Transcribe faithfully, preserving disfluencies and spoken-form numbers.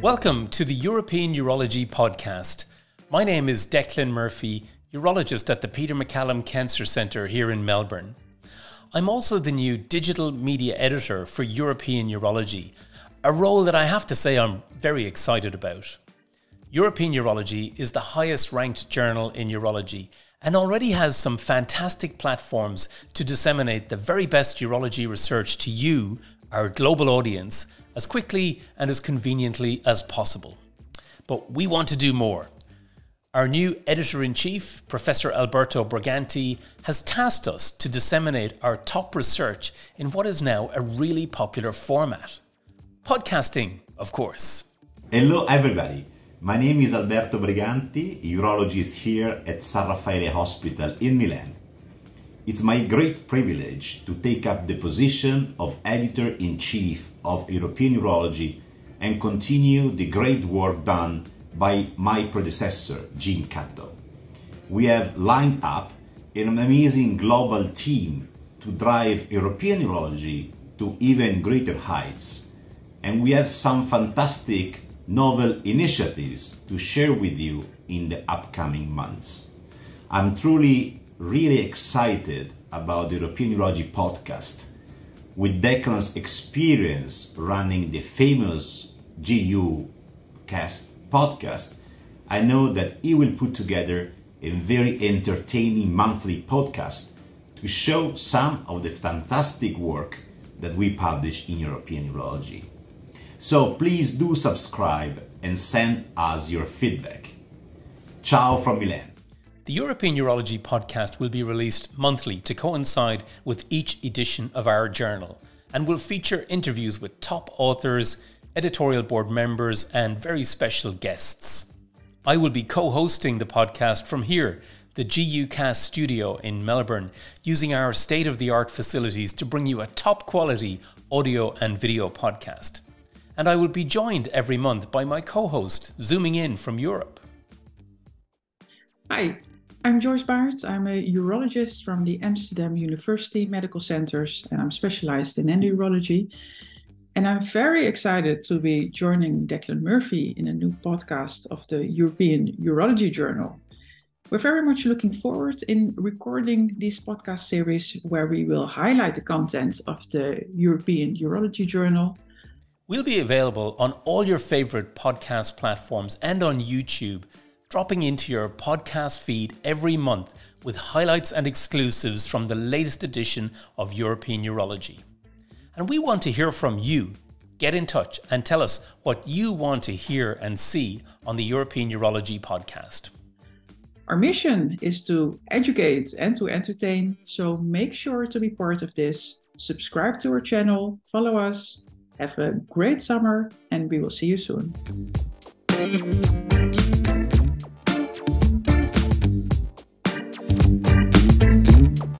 Welcome to the European Urology Podcast. My name is Declan Murphy, urologist at the Peter MacCallum Cancer Centre here in Melbourne. I'm also the new digital media editor for European Urology, a role that I have to say I'm very excited about. European Urology is the highest ranked journal in urology and already has some fantastic platforms to disseminate the very best urology research to you, our global audience, as quickly and as conveniently as possible. But we want to do more. Our new Editor-in-Chief, Professor Alberto Briganti, has tasked us to disseminate our top research in what is now a really popular format. Podcasting, of course. Hello everybody, my name is Alberto Briganti, urologist here at San Raffaele Hospital in Milan. It's my great privilege to take up the position of Editor-in-Chief of European Urology and continue the great work done by my predecessor, Jean Catto. We have lined up an amazing global team to drive European urology to even greater heights. And we have some fantastic novel initiatives to share with you in the upcoming months. I'm truly really excited about the European Urology Podcast with Declan's experience running the famous G U Cast podcast. I know that he will put together a very entertaining monthly podcast to show some of the fantastic work that we publish in European Urology. So please do subscribe and send us your feedback. Ciao from Milan. The European Urology Podcast will be released monthly to coincide with each edition of our journal and will feature interviews with top authors, editorial board members and very special guests. I will be co-hosting the podcast from here, the G U Cast studio in Melbourne, using our state-of-the-art facilities to bring you a top-quality audio and video podcast. And I will be joined every month by my co-host, zooming in from Europe. Hi, I'm Joyce Baard. I'm a urologist from the Amsterdam University Medical Centers, and I'm specialized in endourology. And I'm very excited to be joining Declan Murphy in a new podcast of the European Urology Journal. We're very much looking forward in recording this podcast series where we will highlight the content of the European Urology Journal. We'll be available on all your favorite podcast platforms and on YouTube, dropping into your podcast feed every month with highlights and exclusives from the latest edition of European Urology. And we want to hear from you. Get in touch and tell us what you want to hear and see on the European Urology Podcast. Our mission is to educate and to entertain, so make sure to be part of this. Subscribe to our channel, follow us, have a great summer, and we will see you soon.